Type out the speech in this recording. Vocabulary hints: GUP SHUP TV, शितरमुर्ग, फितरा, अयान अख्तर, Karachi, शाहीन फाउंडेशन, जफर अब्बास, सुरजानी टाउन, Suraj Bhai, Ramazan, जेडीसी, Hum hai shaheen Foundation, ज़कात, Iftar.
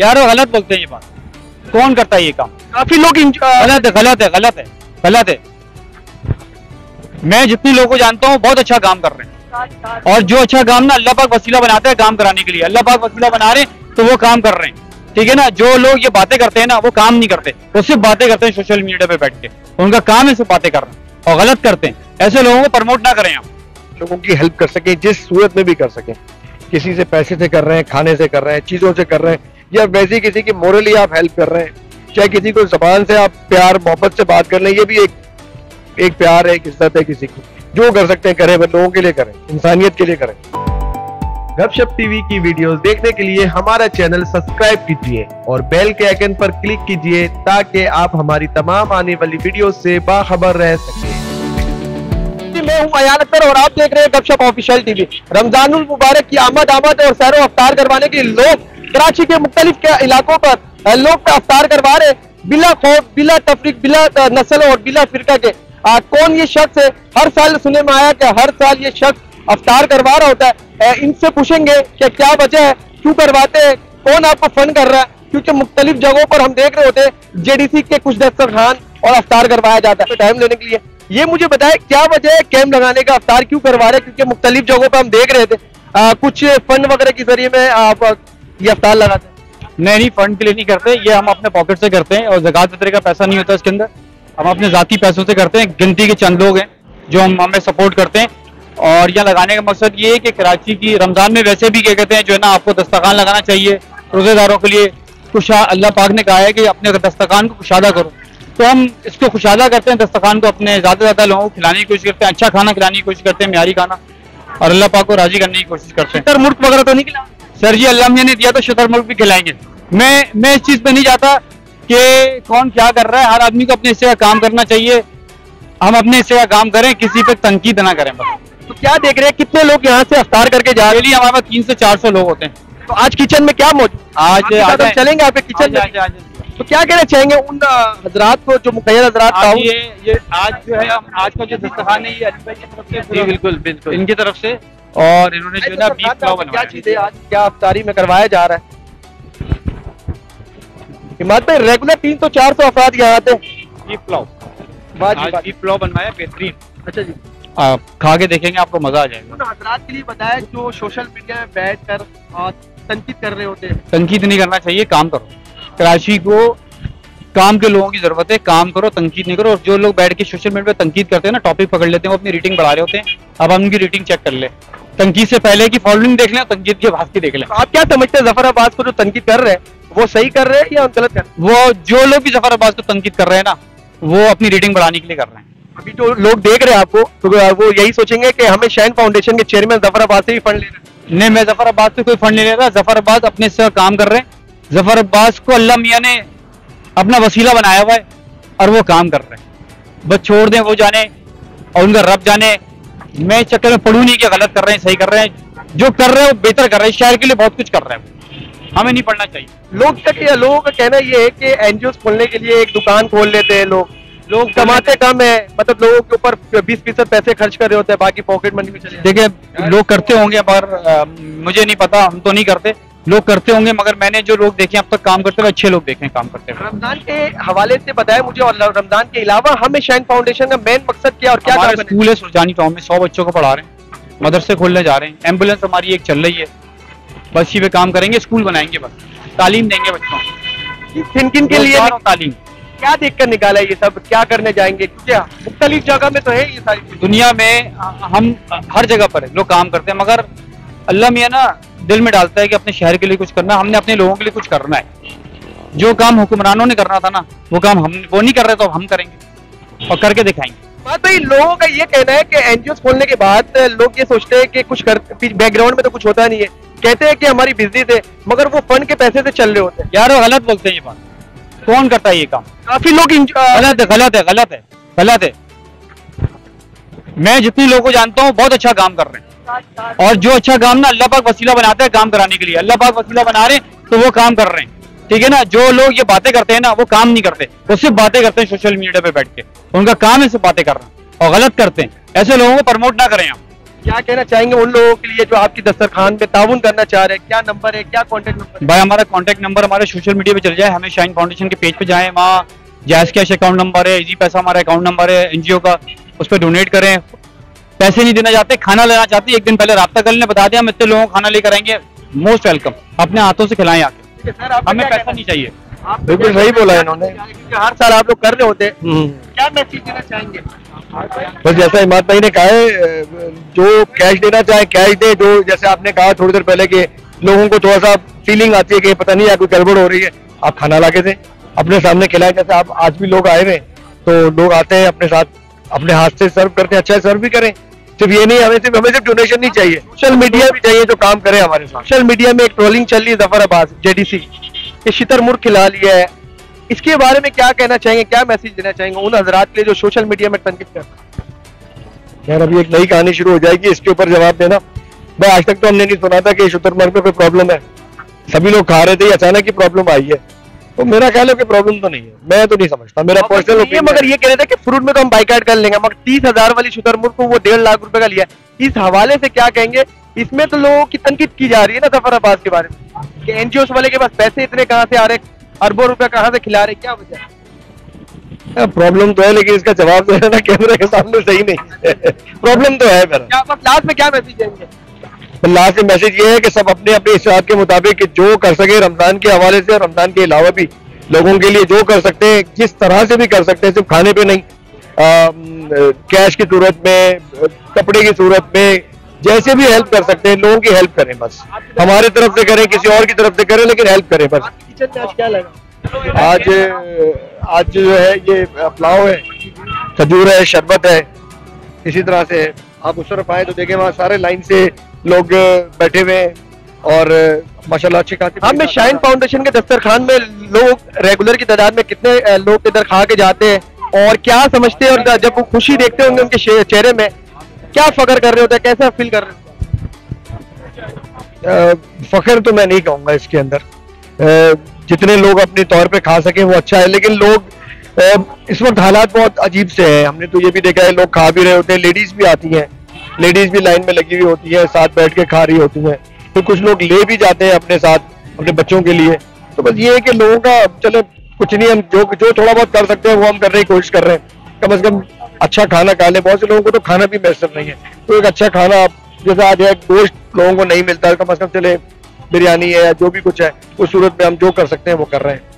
यार वो गलत बोलते हैं ये बात, कौन करता है ये काम? काफी लोग गलत है, गलत है, गलत है, गलत है। मैं जितने लोगों को जानता हूँ बहुत अच्छा काम कर रहे हैं, और जो अच्छा काम ना अल्लाह पाक वसीला बनाते हैं काम कराने के लिए, अल्लाह पाक वसीला बना रहे हैं तो वो काम कर रहे हैं, ठीक है ना। जो लोग ये बातें करते हैं ना वो काम नहीं करते, वो सिर्फ बातें करते हैं सोशल मीडिया पे बैठ के, उनका काम है सिर्फ बातें करना और गलत करते हैं। ऐसे लोगों को प्रमोट ना करें, आप लोगों की हेल्प कर सके जिस सूरत में भी कर सके, किसी से पैसे से कर रहे हैं, खाने से कर रहे हैं, चीजों से कर रहे हैं, या वैसे किसी की मोरली आप हेल्प कर रहे हैं, चाहे किसी को जबान से आप प्यार मोहब्बत से बात कर रहे हैं, ये भी एक प्यार है, एक इज्जत है किसी की। जो कर सकते हैं करें, बस लोगों के लिए करें, इंसानियत के लिए करें। गपशप टीवी की वीडियोस देखने के लिए हमारा चैनल सब्सक्राइब कीजिए और बेल के आइकन पर क्लिक कीजिए ताकि आप हमारी तमाम आने वाली वीडियो से बाखबर रह सकें। मैं हूं अयान अख्तर और आप देख रहे हैं गपशप ऑफिशियल टीवी। रमजानुल मुबारक की आमद और सैरो अफ्तार करवाने के लोग कराची के मुख्तलिफ इलाकों पर लोग अफ्तार करवा रहे, बिला खौफ, बिला तफरीक, बिला नस्ल और बिला फिरका के। कौन ये शख्स है? हर साल सुनने में आया कि हर साल ये शख्स अफ्तार करवा रहा होता है। इनसे पूछेंगे कि क्या वजह है, क्यों करवाते हैं, कौन आपको फंड कर रहा है, क्योंकि मुख्तलिफ जगहों पर हम देख रहे होते हैं जेडीसी के कुछ दस्तरखान और अफ्तार करवाया जाता है। टाइम लेने के लिए ये मुझे बताए क्या वजह है कैंप लगाने का, अफ्तार क्यों करवा रहे हैं? क्योंकि मुख्तलिफ जगहों पर हम देख रहे थे कुछ फंड वगैरह के जरिए में आप ये अफ्तार लगाते हैं। नहीं, फंड के लिए नहीं करते, ये हम अपने पॉकेट से करते हैं और ज़कात फितरे का पैसा नहीं होता इसके अंदर, हम अपने ज़ाती पैसों से करते हैं। गिनती के चंद लोग हैं जो हम हमें सपोर्ट करते हैं, और यह लगाने का मकसद ये है कि कराची की रमज़ान में वैसे भी क्या कहते हैं जो है ना आपको दस्तरखान लगाना चाहिए रोज़ेदारों के लिए। अल्लाह पाक ने कहा है कि अपने दस्तरखान को कुशादा करो, तो हम इसको कुशादा करते हैं, दस्तरखान को अपने ज़्यादा से ज़्यादा लोगों को खिलाने की कोशिश करते हैं, अच्छा खाना खिलाने की कोशिश करते हैं, म्यारी खाना, और अल्लाह पाक को राज़ी करने की कोशिश करते हैं। सर मुल्क वगैरह तो नहीं खिला? सर जी अल्लाह ने दिया तो शतर मुल्क भी खिलाएंगे। मैं इस चीज़ पर नहीं जाता कि कौन क्या कर रहा है, हर आदमी को अपने हिस्से का काम करना चाहिए, हम अपने हिस्से का काम करें, किसी पे तंकीद ना करें। बस तो क्या देख रहे हैं कितने लोग यहाँ से अफ्तार करके जा रहे हैं? हमारे पास 300 से 400 लोग होते हैं। तो आज किचन में क्या मौजूद? आज चलेंगे आपके किचन में। तो क्या कहना चाहेंगे उन हजरात को जो मुखैर हजरात? ये आज जो है आज का जो दस्तरखान है ये अली भाई की तरफ से। जी बिल्कुल बिल्कुल, इनकी तरफ से। और इन्होंने जो है क्या चीजें आज क्या अफ्तारी में करवाया जा रहा है? हिमात भाई रेगुलर 300 से 400 अफराद यहाँ आते हैं। पुलाव बनवाया बेहतरीन। अच्छा जी, खा के देखेंगे आपको मजा आ जाएगा। उन हजरात के लिए बताया जो सोशल मीडिया में बैठ कर तनकीद कर रहे होते हैं। तनकीद नहीं करना चाहिए, काम करो। कराची को काम के लोगों की जरूरत है, काम करो, तनकीद नहीं करो। और जो लोग बैठ के सोशल मीडिया पर तनकीद करते हैं ना, टॉपिक पकड़ लेते हैं, वो अपनी रेटिंग बढ़ा रहे होते हैं। अब हम उनकी रेटिंग चेक कर ले, तनकीद से पहले की फॉलोइंग देख लें, तनकीद के बाद की देख लें। आप क्या समझते हैं जफर अब्बास को जो तनकीद कर रहे हैं वो सही कर रहे हैं या गलत कर रहे हैं? वो जो लोग भी जफर अब्बास को तनकीद कर रहे हैं ना वो अपनी रेटिंग बढ़ाने के लिए कर रहे हैं। अभी जो लोग देख रहे हैं आपको तो वो यही सोचेंगे कि हमें शहन फाउंडेशन के चेयरमैन जफर अब्बास से भी फंड ले रहे हैं। नहीं, मैं जफर अब्बास से कोई फंड नहीं ले रहा। जफर अब्बास अपने से काम कर रहे हैं, जफर अब्बास को अल्लाह मियाँ ने अपना वसीला बनाया हुआ है और वो काम कर रहे हैं। बस छोड़ दें वो जाने और उनका रब जाने। मैं चक्कर में पढ़ू नहीं कि गलत कर रहे हैं सही कर रहे हैं, जो कर रहे हैं वो बेहतर कर रहे हैं, शहर के लिए बहुत कुछ कर रहे हैं, हमें नहीं पढ़ना चाहिए। लोगों का कहना ये है कि एनजीओ खोलने के लिए एक दुकान खोल लेते हैं लोग कमाते कम है, मतलब लोगों के ऊपर 20% पैसे खर्च कर रहे होते हैं, बाकी पॉकेट मनी में चले। देखिए लोग करते होंगे पर मुझे नहीं पता, हम तो नहीं करते, लोग करते होंगे, मगर मैंने जो लोग देखे अब तक काम करते हुए अच्छे लोग देखे काम करते हुए। रमजान के हवाले से बताया मुझे, और रमजान के अलावा हमें शहन फाउंडेशन का मेन मकसद क्या और क्या? स्कूल है सुरजानी टाउन में, 100 बच्चों को पढ़ा रहे हैं, मदरसे खोलने जा रहे हैं, एम्बुलेंस हमारी एक चल रही है, बस इसी पे काम करेंगे, स्कूल बनाएंगे, बस तालीम देंगे बच्चों की। थिंकिंग के लिए तालीम क्या देखकर निकाला है ये सब, क्या करने जाएंगे? क्या मुख्तलिफ जगह में तो है ये सारी दुनिया में, हम हर जगह पर लोग काम करते हैं, मगर अल्लाह मियाँ ना दिल में डालता है कि अपने शहर के लिए कुछ करना, हमने अपने लोगों के लिए कुछ करना है। जो काम हुक्मरानों ने करना था ना वो काम हम वो नहीं कर रहे, तो हम करेंगे और करके दिखाएंगे। भाई लोगों का ये कहना है कि एनजीओ खोलने के बाद लोग ये सोचते हैं कि कुछ बैकग्राउंड में तो कुछ होता नहीं है, कहते हैं कि हमारी बिजनेस है, मगर वो फंड के पैसे से चल रहे होते हैं। यार वो गलत बोलते हैं ये बात, कौन करता है ये काम? काफी लोग गलत है, गलत है, गलत है, गलत है। मैं जितने लोगों को जानता हूँ बहुत अच्छा काम कर रहे हैं, और जो अच्छा काम ना अल्लाह पाक वसीला बनाता है काम कराने के लिए, अल्लाह पाक वसीला बना रहे हैं तो वो काम कर रहे हैं, ठीक है ना। जो लोग ये बातें करते हैं ना वो काम नहीं करते, वो सिर्फ बातें करते हैं सोशल मीडिया पे बैठ के, उनका काम है सिर्फ बातें करना और गलत करते हैं। ऐसे लोगों को प्रमोट ना करें आप, क्या कहना चाहेंगे उन लोगों के लिए जो आपकी दस्तरखान में ताउन करना चाह रहे हैं? क्या नंबर है, क्या कॉन्टैक्ट नंबर? भाई हमारा कॉन्टैक्ट नंबर हमारे सोशल मीडिया पे चले जाए, हमें शाहीन फाउंडेशन के पेज पे जाएं, वहाँ जायज़ कैश अकाउंट नंबर है, इजी पैसा हमारा अकाउंट नंबर है एनजीओ का, उस पर डोनेट करें। पैसे नहीं देना चाहते, खाना लेना चाहते, एक दिन पहले राब्ता कर लें, बता दें हम इतने लोगों को खाना लेकर आएंगे, मोस्ट वेलकम, अपने हाथों से खिलाएं आके, हमें पैसा नहीं चाहिए। बिल्कुल सही बोला है इन्होंने, हर साल आप लोग कर रहे होते हैं, क्या मैसेज देना चाहेंगे? बस जैसा इमाद भाई ने कहा है, जो कैश देना चाहे कैश दे, जो जैसे आपने कहा थोड़ी देर पहले के लोगों को थोड़ा सा फीलिंग आती है कि पता नहीं यार कोई गड़बड़ हो रही है, आप खाना लाके दें, अपने सामने खिलाएं। जैसे आप आज भी लोग आए हुए तो लोग आते हैं अपने साथ, अपने हाथ से सर्व करते हैं, अच्छा सर्व भी करें। सिर्फ ये नहीं, हमें सिर्फ डोनेशन नहीं चाहिए, सोशल मीडिया भी चाहिए जो काम करे हमारे साथ। सोशल मीडिया में एक ट्रोलिंग चल रही है जफर अब्बास जेडीसी, शितरमुर्ग खिला लिया है, इसके बारे में क्या कहना चाहेंगे, क्या मैसेज देना चाहेंगे उन हजरात के लिए जो सोशल मीडिया में तंकित करते? यार अभी एक नई कहानी शुरू हो जाएगी इसके ऊपर जवाब देना। भाई आज तक तो हमने नहीं सुना था कि शितरमुर्ग में कोई प्रॉब्लम है, सभी लोग खा रहे थे, अचानक की प्रॉब्लम आई है, तो मेरा ख्याल है कि प्रॉब्लम तो नहीं है, मैं तो नहीं समझता, मेरा पर्सनल ओपिनियन। मगर ये कह रहे थे कि फ्रूट में तो हम बाइकाट कर लेंगे, मगर 30,000 वाली शितरमुर्ग को वो 1.5 लाख रुपए का लिया, इस हवाले से क्या कहेंगे? इसमें तो लोगों की तनकीद की जा रही है ना जफर अब्बास के बारे में कि एनजीओ वाले के पास पैसे इतने कहाँ से आ रहे, अरबों रुपया कहाँ से खिला रहे, क्या वजह है? प्रॉब्लम तो है, लेकिन इसका जवाब जो है ना कैमरे के सामने सही नहीं प्रॉब्लम तो है। लास्ट में क्या मैसेज देंगे? लास्ट में मैसेज ये है कि सब अपने अपने इस्तेहाद के मुताबिक जो कर सके रमजान के हवाले से, रमजान के अलावा भी लोगों के लिए जो कर सकते हैं, जिस तरह से भी कर सकते हैं, सिर्फ खाने पे नहीं, कैश की सूरत में, कपड़े की सूरत में, जैसे भी हेल्प कर सकते हैं लोगों की हेल्प करें, बस हमारे तरफ से करें, किसी और की तरफ से करें, लेकिन हेल्प करें बस। किचन में आज क्या लगा? आज जो है ये पुलाव है, खजूर है, शरबत है, इसी तरह से आप उस तरफ आए तो देखें वहाँ सारे लाइन से लोग बैठे हुए हैं और माशाल्लाह अच्छी खासी। हमें शाहीन फाउंडेशन के दस्तरखान में लोग रेगुलर की तादाद में कितने लोग इधर खा के जाते हैं और क्या समझते हैं, और जब वो खुशी देखते होंगे उनके चेहरे में, क्या फखर कर रहे होते हैं, कैसा फील कर रहे हैं? फखर तो मैं नहीं कहूंगा इसके अंदर, जितने लोग अपने तौर पे खा सके वो अच्छा है, लेकिन लोग इस वक्त हालात बहुत अजीब से हैं। हमने तो ये भी देखा है लोग खा भी रहे होते हैं, लेडीज भी आती हैं, लेडीज भी लाइन में लगी हुई होती है, साथ बैठ के खा रही होती हैं, तो कुछ लोग ले भी जाते हैं अपने साथ अपने बच्चों के लिए। तो बस ये है कि लोगों का चलो कुछ नहीं, हम जो थोड़ा बहुत कर सकते हैं वो हम करने की कोशिश कर रहे हैं, कम से कम अच्छा खाना खा ले। बहुत से लोगों को तो खाना भी मैसर नहीं है, तो एक अच्छा खाना आप जैसे आज है गोश्त लोगों को नहीं मिलता, कम से कम चले बिरयानी है या जो भी कुछ है, उस सूरत में हम जो कर सकते हैं वो कर रहे हैं।